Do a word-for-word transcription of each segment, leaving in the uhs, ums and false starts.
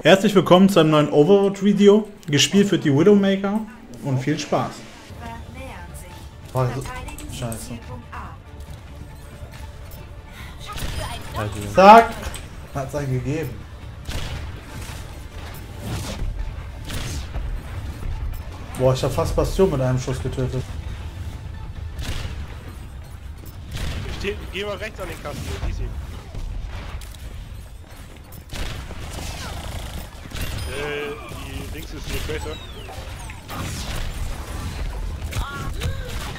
Herzlich willkommen zu einem neuen Overwatch-Video. Gespielt wird die Widowmaker und viel Spaß. Oh, scheiße. Zack! Hat's einen gegeben. Boah, ich hab fast Bastion mit einem Schuss getötet. Geh mal rechts an den Kasten, easy. Die links ist die Tracer.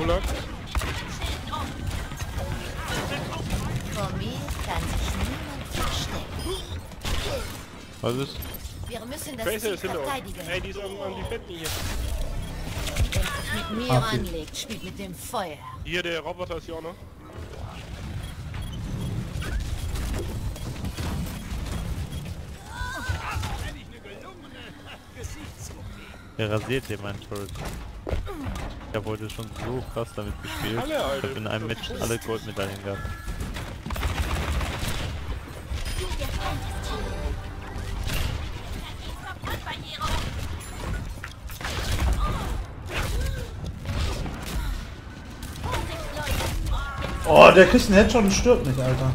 Olaf. Vor mir kann sich niemand verstecken. Was ist? Wir müssen das Tracer ist hinter uns. Ey, die ist an, an die Fetten hier. Wer sich mit mir Ach, anlegt, spielt mit dem Feuer. Hier, der Roboter ist hier auch noch. Er rasiert den meinen Turret. Ich hab heute schon so krass damit gespielt. Ich hab in einem Match alle Goldmedaillen gehabt. Oh, der kriegt einen Headshot und stirbt nicht, Alter.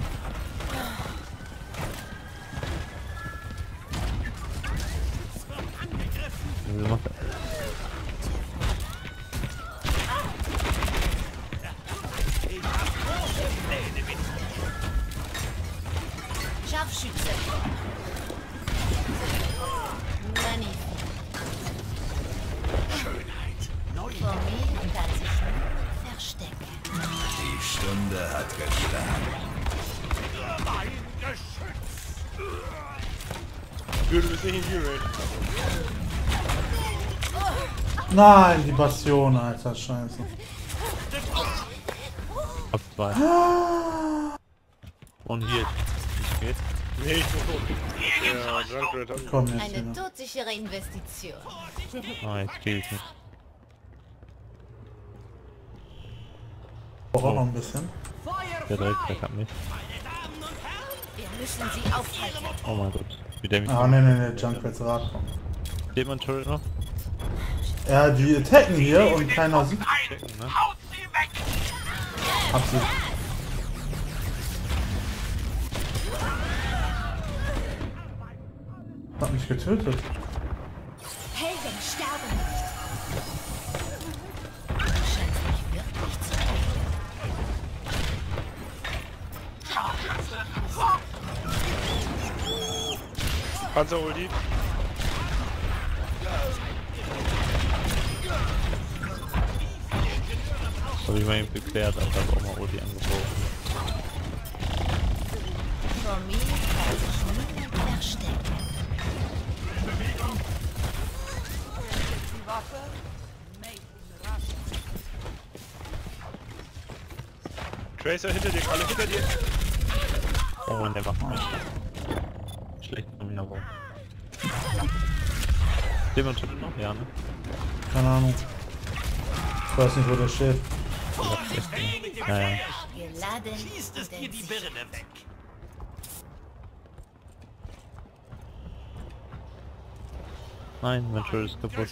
Nein, die Bastion, Alter, scheiße. Und hier. Geht? Nee, ich bin tot. Ja, Junkrat hat mich. Komm jetzt hier. Eine todsichere Investition. Ah, jetzt geh ich nicht. Ich brauch auch noch ein bisschen. Der direkt, der hat mich. Wir müssen sie aufhalten. Oh mein Gott. Wie der mich. Ah, ne, ne, ne, Junkrats Rad kommt. Steht man Turret noch? Ja, die attacken hier und keiner sieht. Ne? Hab sie. Hat mich getötet. Helden sterben nicht. Scheint mich wirklich zu helfen. Panzer hol die. Hab ich mal eben geklärt, aber hab auch mal Ulti angeboten. Vor mir kann sich niemand verstecken. Tracer hinter dir, alle hinter dir! Oh Mann, der macht mich. Schlecht von mir aber. Steht man schon noch? Ja, ne? Keine Ahnung. Ich weiß nicht, wo der steht. Ja, ja. Schießt es dir die Birne weg! Nein, mein Schild ist kaputt.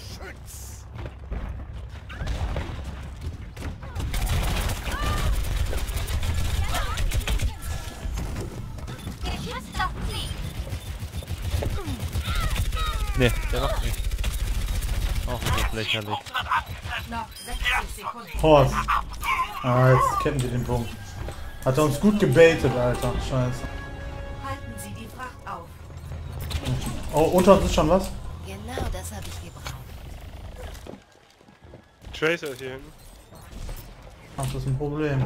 Ne, der macht nicht. Auch nicht lächerlich. Horst. Ah, jetzt kennen wir den Punkt. Hat er uns gut gebaitet, Alter. Scheiße. Halten Sie die Fracht auf. Oh, unter uns ist schon was? Genau, das habe ich gebraucht. Tracer ist hier hinten. Ach, das ist ein Problem.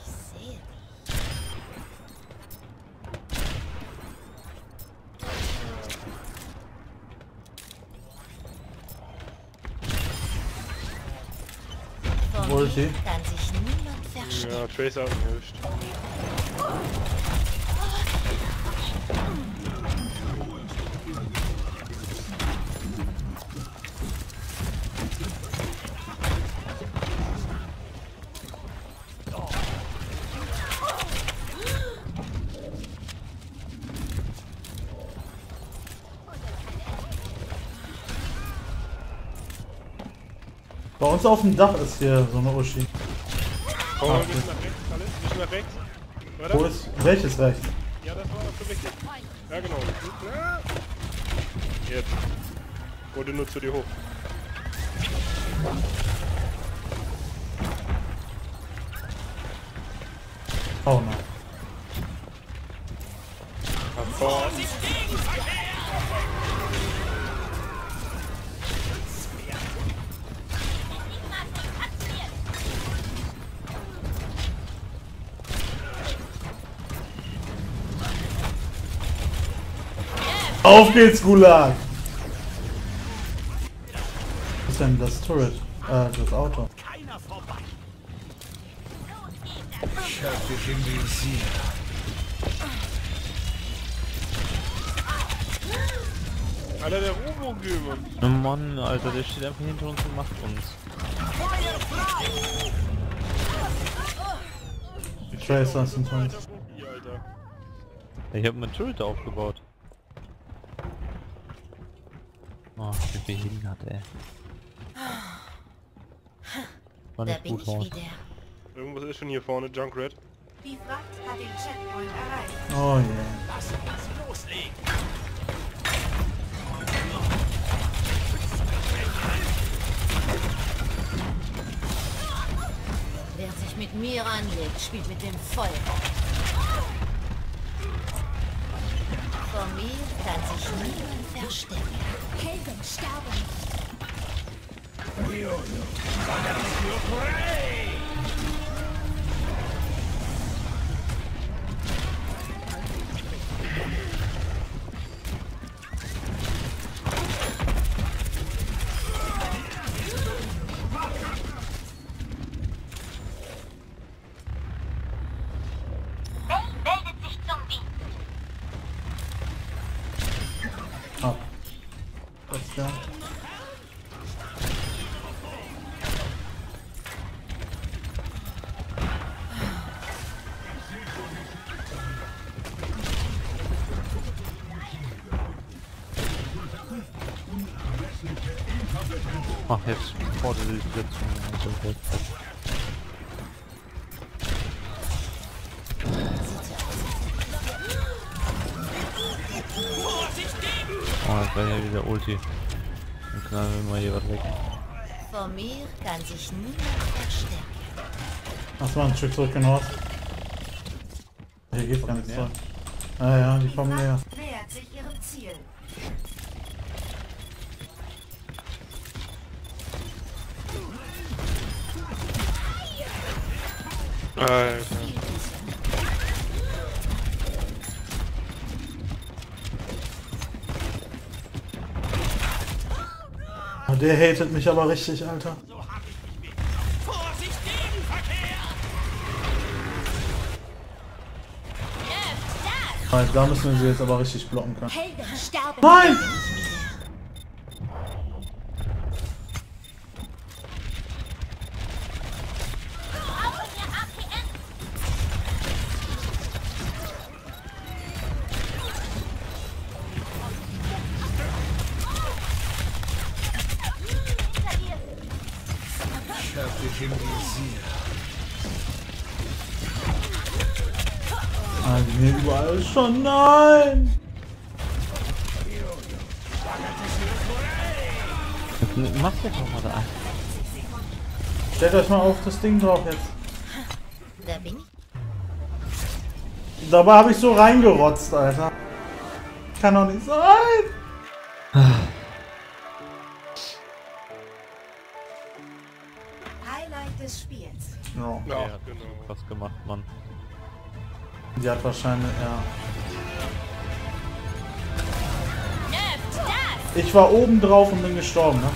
Ich sehe dich. Wo ist sie? Kann sich niemand verstehen. Ja, Tracer hat mich erwischt. Bei uns auf dem Dach ist hier so eine Uschi. Komm, wir müssen nach rechts, alles. Wir müssen nach rechts. Oder? Wo ist? Welches rechts? Ja, das war doch so richtig. Ja, genau. Jetzt. Oder nur zu dir hoch. Oh nein. Auf geht's, Gulag! Was ist denn das Turret? Äh, das Auto. Ich hab dich im Visier. Alter, der Robo Gömer. Oh Mann, Alter, der steht einfach hinter uns und macht uns. Tracer ist ein Feind. Ich hab mein Turret aufgebaut. Oh, wie behindert, ey. War nicht da gut, bin ich wieder. Irgendwas ist schon hier vorne, Junkrat. Die Fracht hat den Checkpoint erreicht. Oh yeah. Lass uns loslegen. Wer sich mit mir anlegt, spielt mit dem Feuer. Vor mir kann sich niemand verstecken. Helden sterben. Yo, yo. Ach, jetzt fordere ich jetzt schon. Oh, jetzt war ja wieder Ulti. Dann knallen wir mal hier was weg. Vor mir kann sich niemand verstecken. Ach, mal ein Stück zurück in den Haus. Hier geht's gar nichts. Ah ja, die kommen näher. Nähert sich ihrem Ziel. Alter. Der hatet mich aber richtig, Alter. So hab ich mich mit. Vorsicht gegen Verkehr! Alter, da müssen wir sie jetzt aber richtig blocken können. Nein! Ah, die nehmen überall schon, nein! Mach jetzt nochmal da. Stellt euch mal auf das Ding drauf jetzt. Da bin ich. Dabei habe ich so reingerotzt, Alter. Kann doch nicht sein! Des Spiels. No. Ja, ja, genau. Was gemacht, Mann. Die hat wahrscheinlich, ja. Ich war oben drauf und bin gestorben, ne?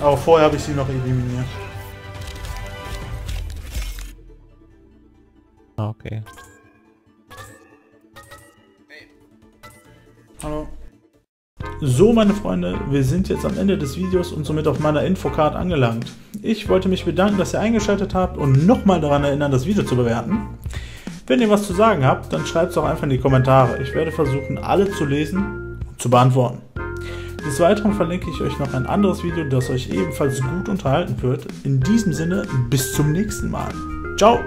Aber vorher habe ich sie noch eliminiert. Okay. Hallo. So, meine Freunde, wir sind jetzt am Ende des Videos und somit auf meiner Infocard angelangt. Ich wollte mich bedanken, dass ihr eingeschaltet habt und nochmal daran erinnern, das Video zu bewerten. Wenn ihr was zu sagen habt, dann schreibt es auch einfach in die Kommentare. Ich werde versuchen, alle zu lesen und zu beantworten. Des Weiteren verlinke ich euch noch ein anderes Video, das euch ebenfalls gut unterhalten wird. In diesem Sinne, bis zum nächsten Mal. Ciao!